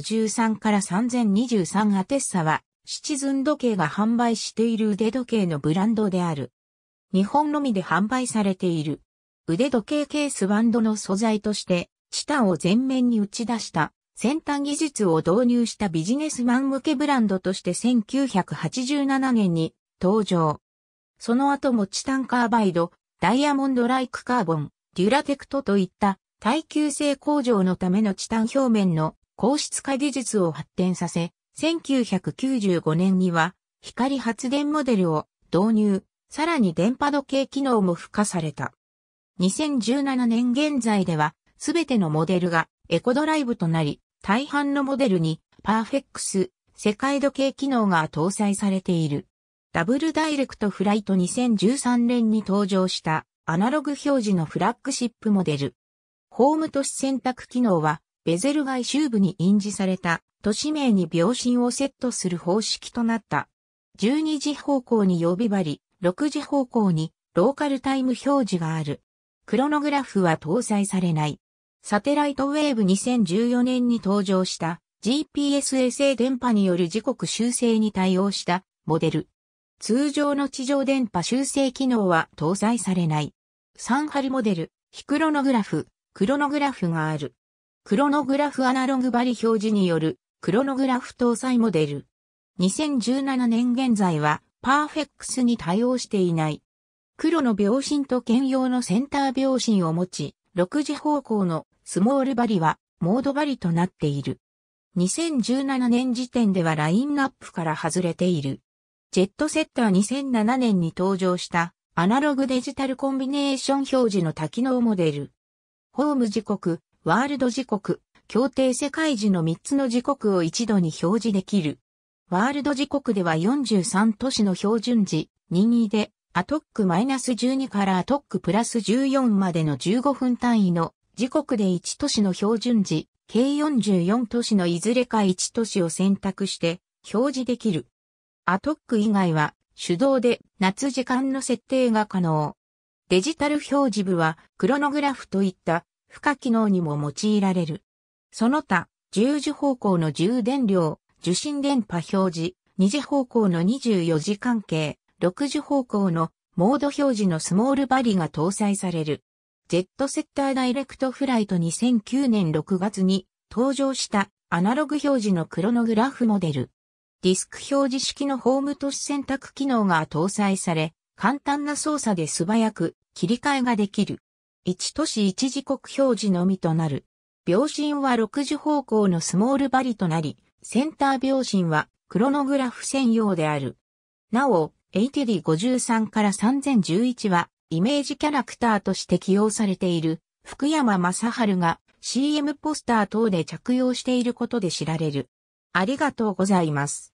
3053から3023アテッサはシチズン時計が販売している腕時計のブランドである。日本のみで販売されている。腕時計ケースバンドの素材としてチタンを前面に打ち出した先端技術を導入したビジネスマン向けブランドとして1987年に登場。その後もチタンカーバイド、ダイヤモンドライクカーボン、デュラテクトといった耐久性向上のためのチタン表面の硬質化技術を発展させ、1995年には光発電モデルを導入、さらに電波時計機能も付加された。2017年現在ではすべてのモデルがエコドライブとなり、大半のモデルにパーフェックス世界時計機能が搭載されている。ダブルダイレクトフライト2013年に登場したアナログ表示のフラッグシップモデル。ホーム都市選択機能はベゼル外周部に印字された都市名に秒針をセットする方式となった。12時方向に曜日針、6時方向にローカルタイム表示がある。クロノグラフは搭載されない。サテライトウェーブ2014年に登場した GPS 衛星電波による時刻修正に対応したモデル。通常の地上電波修正機能は搭載されない。3針モデル、非クロノグラフ、クロノグラフがある。クロノグラフアナログ針表示によるクロノグラフ搭載モデル。2017年現在はパーフェックスに対応していない。黒の秒針と兼用のセンター秒針を持ち、6時方向のスモール針はモード針となっている。2017年時点ではラインナップから外れている。ジェットセッター2007年に登場したアナログデジタルコンビネーション表示の多機能モデル。ホーム時刻、ワールド時刻、協定世界時の3つの時刻を一度に表示できる。ワールド時刻では43都市の標準時、22でアトック-12からアトック+14までの15分単位の時刻で1都市の標準時、計44都市のいずれか1都市を選択して表示できる。アトック以外は手動で夏時間の設定が可能。デジタル表示部はクロノグラフといった付加機能にも用いられる。その他、10時方向の充電量、受信電波表示、2時方向の24時間計、6時方向のモード表示のスモールバリが搭載される。ジェットセッターダイレクトフライト2009年6月に登場したアナログ表示のクロノグラフモデル。ディスク表示式のホーム都市選択機能が搭載され、簡単な操作で素早く切り替えができる。1都市1時刻表示のみとなる。秒針は6時方向のスモールバリとなり、センター秒針はクロノグラフ専用である。なお、ATD53 から3011はイメージキャラクターとして起用されている福山雅治が CM ポスター等で着用していることで知られる。ありがとうございます。